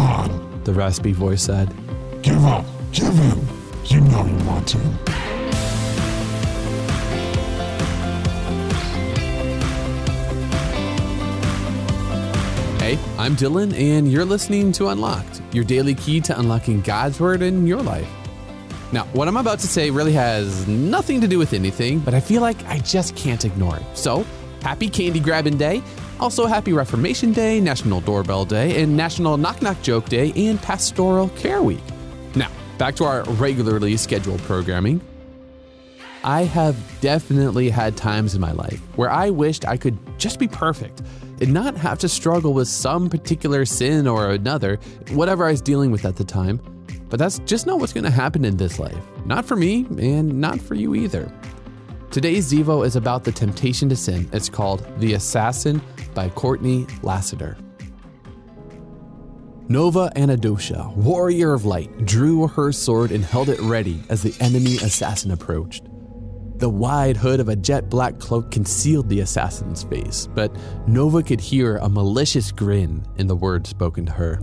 Come on, the raspy voice said. Give up, give in. You know you want to. Hey, I'm Dylan, and you're listening to Unlocked, your daily key to unlocking God's Word in your life. Now, what I'm about to say really has nothing to do with anything, but I feel like I just can't ignore it. So, happy Candy Grabbing Day, also happy Reformation Day, National Doorbell Day, and National Knock Knock Joke Day, and Pastoral Care Week. Now, back to our regularly scheduled programming. I have definitely had times in my life where I wished I could just be perfect and not have to struggle with some particular sin or another, whatever I was dealing with at the time. But that's just not what's going to happen in this life. Not for me, and not for you either. Today's Zivo is about the temptation to sin. It's called The Assassin by Courtney Lassiter. Nova Anadosha, warrior of light, drew her sword and held it ready as the enemy assassin approached. The wide hood of a jet black cloak concealed the assassin's face, but Nova could hear a malicious grin in the words spoken to her.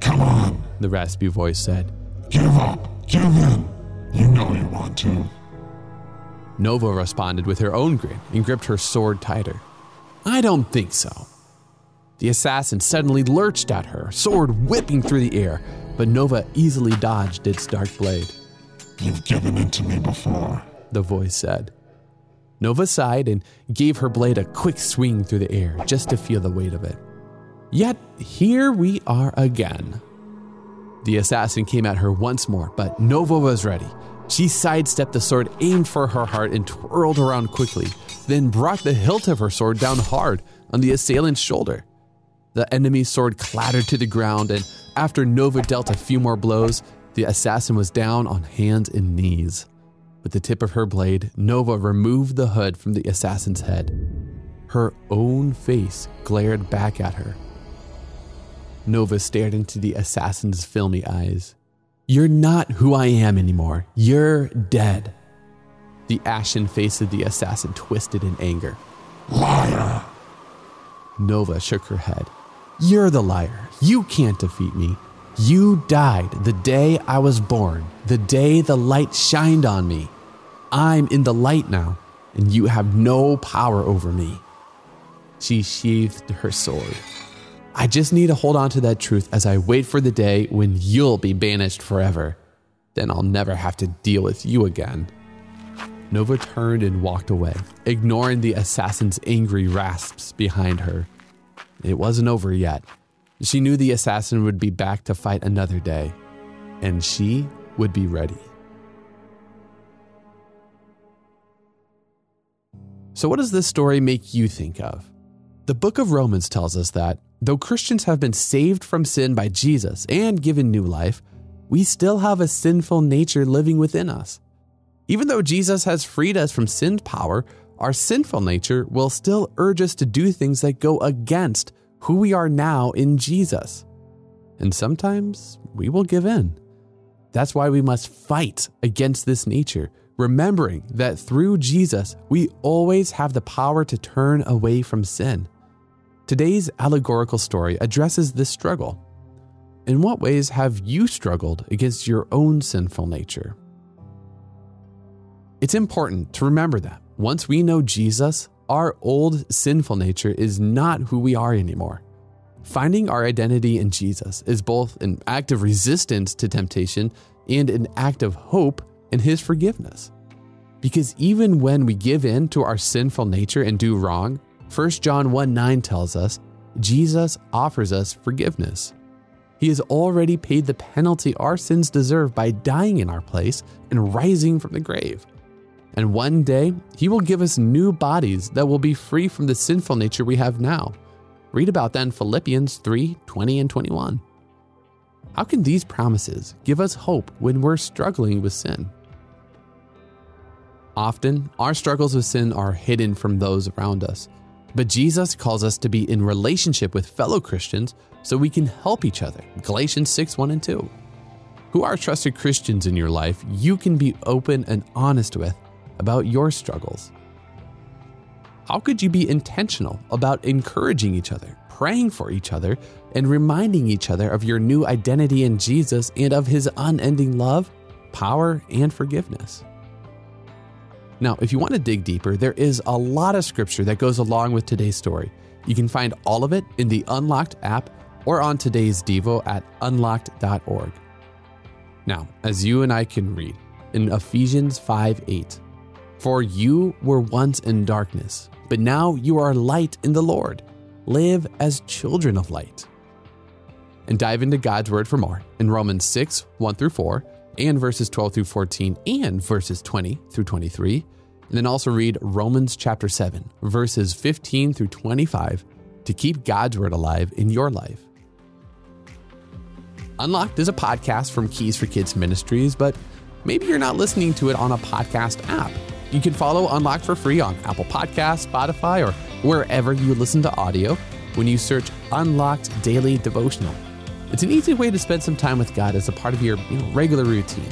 Come on, the raspy voice said. Give up, give in. You know you want to. Nova responded with her own grin and gripped her sword tighter. I don't think so. The assassin suddenly lurched at her, sword whipping through the air, but Nova easily dodged its dark blade. You've given in to me before, the voice said. Nova sighed and gave her blade a quick swing through the air just to feel the weight of it. Yet, here we are again. The assassin came at her once more, but Nova was ready. She sidestepped the sword, aimed for her heart, and twirled around quickly, then brought the hilt of her sword down hard on the assailant's shoulder. The enemy's sword clattered to the ground, and after Nova dealt a few more blows, the assassin was down on hands and knees. With the tip of her blade, Nova removed the hood from the assassin's head. Her own face glared back at her. Nova stared into the assassin's filmy eyes. You're not who I am anymore. You're dead. The ashen face of the assassin twisted in anger. Liar! Nova shook her head. You're the liar. You can't defeat me. You died the day I was born, the day the light shined on me. I'm in the light now, and you have no power over me. She sheathed her sword. I just need to hold on to that truth as I wait for the day when you'll be banished forever. Then I'll never have to deal with you again. Nova turned and walked away, ignoring the assassin's angry rasps behind her. It wasn't over yet. She knew the assassin would be back to fight another day, and she would be ready. So what does this story make you think of? The book of Romans tells us that, though Christians have been saved from sin by Jesus and given new life, we still have a sinful nature living within us. Even though Jesus has freed us from sin's power, our sinful nature will still urge us to do things that go against who we are now in Jesus. And sometimes we will give in. That's why we must fight against this nature, remembering that through Jesus, we always have the power to turn away from sin. Today's allegorical story addresses this struggle. In what ways have you struggled against your own sinful nature? It's important to remember that once we know Jesus, our old sinful nature is not who we are anymore. Finding our identity in Jesus is both an act of resistance to temptation and an act of hope and his forgiveness. Because even when we give in to our sinful nature and do wrong, 1 John 1:9 tells us, Jesus offers us forgiveness. He has already paid the penalty our sins deserve by dying in our place and rising from the grave. And one day, he will give us new bodies that will be free from the sinful nature we have now. Read about that in Philippians 3:20 and 21. How can these promises give us hope when we're struggling with sin? Often, our struggles with sin are hidden from those around us, but Jesus calls us to be in relationship with fellow Christians so we can help each other. Galatians 6:1 and 2. Who are trusted Christians in your life you can be open and honest with about your struggles? How could you be intentional about encouraging each other, praying for each other and reminding each other of your new identity in Jesus and of his unending love, power, and forgiveness. Now, if you want to dig deeper, there is a lot of scripture that goes along with today's story. You can find all of it in the Unlocked app or on today's Devo at unlocked.org. Now, as you and I can read in Ephesians 5:8, "For you were once in darkness, but now you are light in the Lord. Live as children of light." And dive into God's word for more in Romans 6:1-4, and verses 12-14, and verses 20-23. And then also read Romans chapter 7, verses 15-25 to keep God's word alive in your life. Unlocked is a podcast from Keys for Kids Ministries, but maybe you're not listening to it on a podcast app. You can follow Unlocked for free on Apple Podcasts, Spotify, or wherever you listen to audio when you search Unlocked Daily Devotional. It's an easy way to spend some time with God as a part of your regular routine.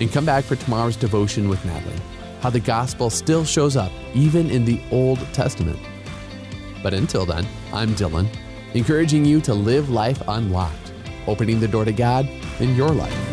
And come back for tomorrow's devotion with Natalie, how the gospel still shows up even in the Old Testament. But until then, I'm Dylan, encouraging you to live life unlocked, opening the door to God in your life.